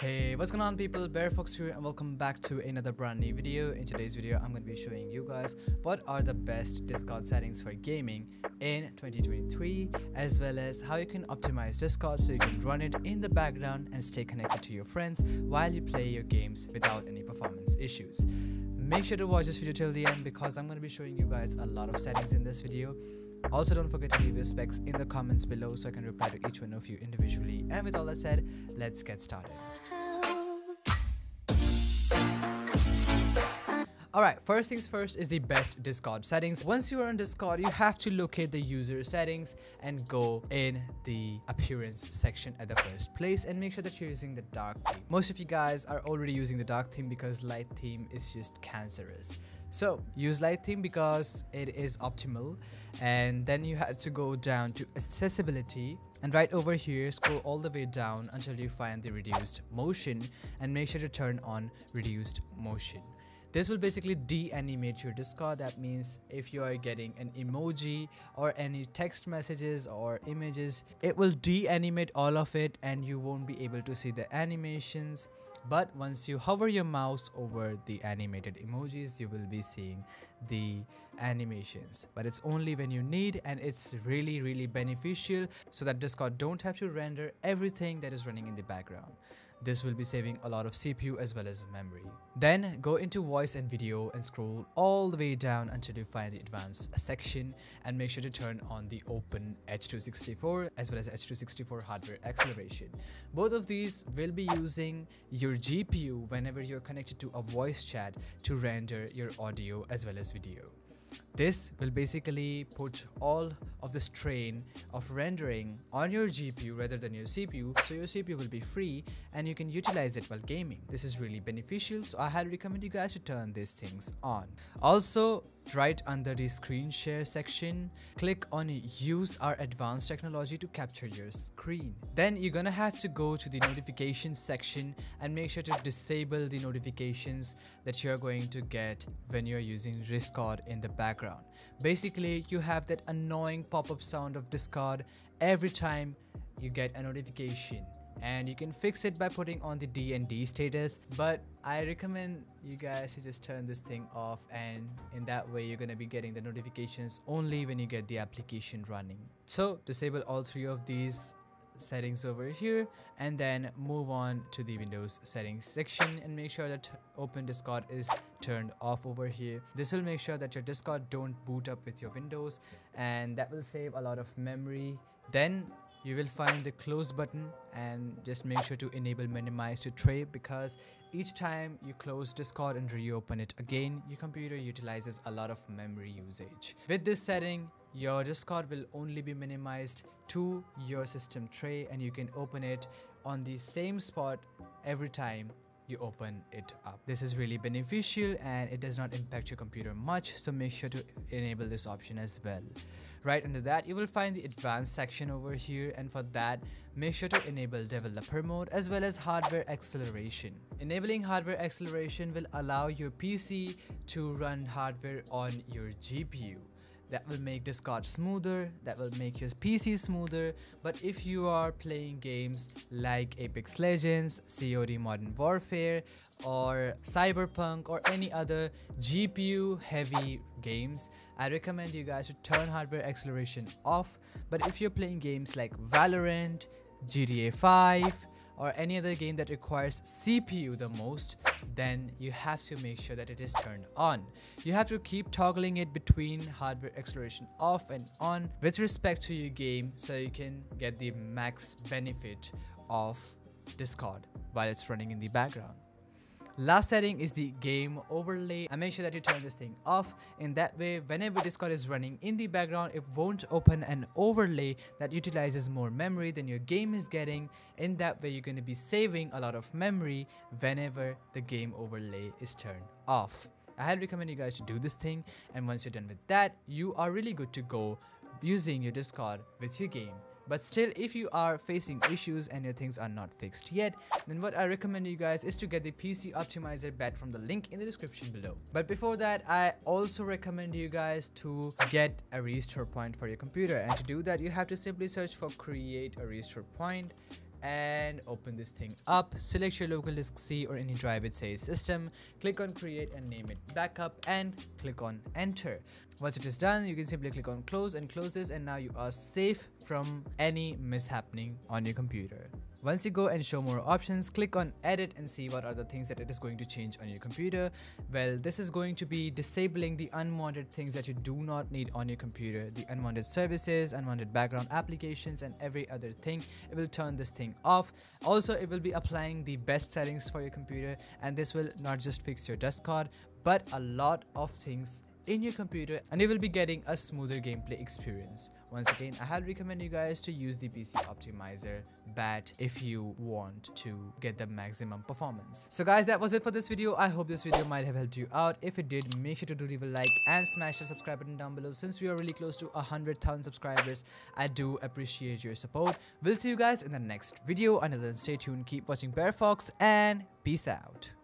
Hey, what's going on people, BareFox here and welcome back to another brand new video. In today's video, I'm going to be showing you guys what are the best Discord settings for gaming in 2023, as well as how you can optimize Discord so you can run it in the background and stay connected to your friends while you play your games without any performance issues. Make sure to watch this video till the end because I'm going to be showing you guys a lot of settings in this video. Also, don't forget to leave your specs in the comments below so I can reply to each one of you individually. And with all that said, let's get started. Alright, first things first is the best Discord settings. Once you are on Discord, you have to locate the user settings and go in the appearance section at the first place and make sure that you're using the dark theme. Most of you guys are already using the dark theme because light theme is just cancerous. So use light theme because it is optimal, and then you have to go down to accessibility and right over here scroll all the way down until you find the reduced motion and make sure to turn on reduced motion. This will basically de-animate your Discord. That means if you are getting an emoji or any text messages or images, it will de-animate all of it and you won't be able to see the animations. But once you hover your mouse over the animated emojis, you will be seeing the animations. But it's only when you need, and it's really beneficial so that Discord don't have to render everything that is running in the background. This will be saving a lot of CPU as well as memory. Then go into voice and video and scroll all the way down until you find the advanced section and make sure to turn on the open H.264 as well as H.264 hardware acceleration. Both of these will be using your GPU whenever you're connected to a voice chat to render your audio as well as video. This will basically put all of the strain of rendering on your GPU rather than your CPU, so your CPU will be free and you can utilize it while gaming. This is really beneficial, so I highly recommend you guys to turn these things on. Also, right under the screen share section, click on use our advanced technology to capture your screen. Then you're gonna have to go to the notifications section and make sure to disable the notifications that you're going to get when you're using Discord in the background. Basically, you have that annoying pop-up sound of Discord every time you get a notification. And you can fix it by putting on the DND status, but I recommend you guys to just turn this thing off, and in that way you're gonna be getting the notifications only when you get the application running. So disable all three of these settings over here and then move on to the Windows settings section and make sure that open Discord is turned off over here. This will make sure that your Discord don't boot up with your Windows, and that will save a lot of memory. Then you will find the close button and just make sure to enable minimize to tray, because each time you close Discord and reopen it again, your computer utilizes a lot of memory usage. With this setting, your Discord will only be minimized to your system tray and you can open it on the same spot every time you open it up. This is really beneficial and it does not impact your computer much, so make sure to enable this option as well. Right under that, you will find the advanced section over here, and for that, make sure to enable developer mode as well as hardware acceleration. Enabling hardware acceleration will allow your PC to run hardware on your GPU. That will make Discord smoother, that will make your PC smoother, but if you are playing games like Apex Legends, COD Modern Warfare, or Cyberpunk or any other GPU heavy games, I recommend you guys to turn hardware acceleration off. But if you're playing games like Valorant, GTA 5 or any other game that requires CPU the most, then you have to make sure that it is turned on. You have to keep toggling it between hardware acceleration off and on with respect to your game so you can get the max benefit of Discord while it's running in the background. Last setting is the game overlay, and make sure that you turn this thing off. In that way, whenever Discord is running in the background, it won't open an overlay that utilizes more memory than your game is getting. In that way, you're going to be saving a lot of memory whenever the game overlay is turned off. I highly recommend you guys to do this thing, and once you're done with that, you are really good to go using your Discord with your game. But still, if you are facing issues and your things are not fixed yet, then what I recommend you guys is to get the PC optimizer badge from the link in the description below. But before that, I also recommend you guys to get a restore point for your computer, and to do that you have to simply search for create a restore point and open this thing up. Select your local disk C or any drive it says system. Click on create and name it backup and click on enter. Once it is done, you can simply click on close and close this, and now you are safe from any mishappening on your computer. Once you go and show more options, click on edit and see what are the things that it is going to change on your computer. Well, this is going to be disabling the unwanted things that you do not need on your computer. The unwanted services, unwanted background applications, and every other thing. It will turn this thing off. Also, it will be applying the best settings for your computer, and this will not just fix your Discord, but a lot of things in your computer, and you will be getting a smoother gameplay experience. Once again, I highly recommend you guys to use the PC optimizer BAT if you want to get the maximum performance. So guys, that was it for this video. I hope this video might have helped you out. If it did, make sure to do leave a like and smash the subscribe button down below. Since we are really close to 100,000 subscribers, I do appreciate your support. We'll see you guys in the next video. Until then, stay tuned, keep watching BareFox, and peace out.